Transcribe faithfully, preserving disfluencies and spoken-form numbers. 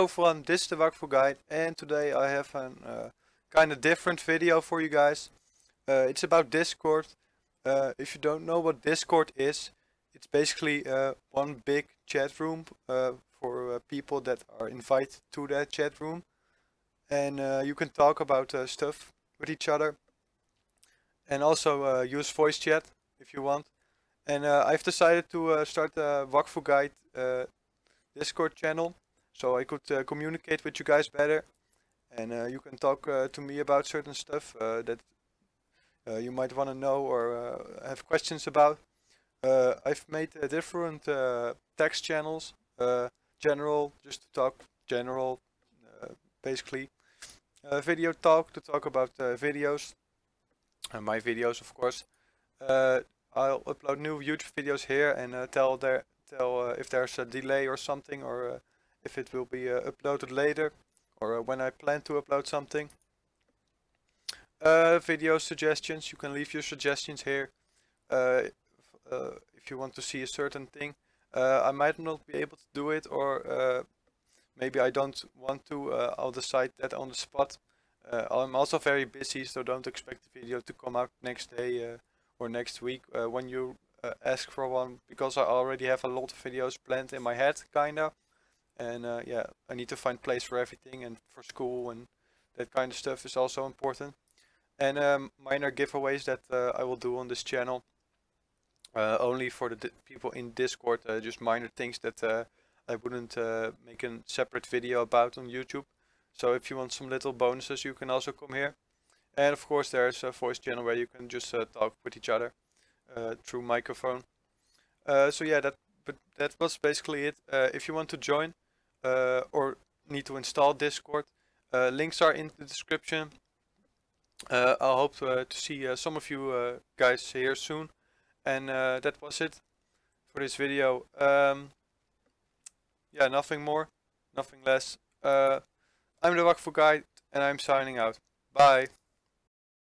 Hello everyone, this is the Wakfu Guide, and today I have a uh, kind of different video for you guys. Uh, it's about Discord. Uh, if you don't know what Discord is, it's basically uh, one big chat room uh, for uh, people that are invited to that chat room. And uh, you can talk about uh, stuff with each other. And also uh, use voice chat if you want. And uh, I've decided to uh, start the Wakfu Guide uh, Discord channel, so I could uh, communicate with you guys better, and uh, you can talk uh, to me about certain stuff uh, that uh, you might want to know or uh, have questions about. Uh, I've made uh, different uh, text channels, uh, general, just to talk general, uh, basically, uh, video talk to talk about uh, videos, uh, my videos of course. Uh, I'll upload new YouTube videos here and uh, tell, there, tell uh, if there's a delay or something, or uh, if it will be uh, uploaded later, or uh, when I plan to upload something. Uh, video suggestions, you can leave your suggestions here. Uh, if, uh, if you want to see a certain thing, uh, I might not be able to do it, or uh, maybe I don't want to, uh, I'll decide that on the spot. Uh, I'm also very busy, so don't expect the video to come out next day uh, or next week uh, when you uh, ask for one, because I already have a lot of videos planned in my head, kinda. And uh, yeah, I need to find place for everything, and for school and that kind of stuff is also important. And um, minor giveaways that uh, I will do on this channel, uh, only for the di people in Discord, uh, just minor things that uh, I wouldn't uh, make a separate video about on YouTube. So if you want some little bonuses, you can also come here. And of course there's a voice channel where you can just uh, talk with each other uh, through microphone. Uh, so yeah, that, but that was basically it. Uh, if you want to join, Uh, or need to install Discord, uh, links are in the description. uh, I hope to, uh, to see uh, some of you uh, guys here soon, and uh, that was it for this video. Um, yeah, nothing more, nothing less. uh, I'm the Wakfu Guide, and I'm signing out. Bye.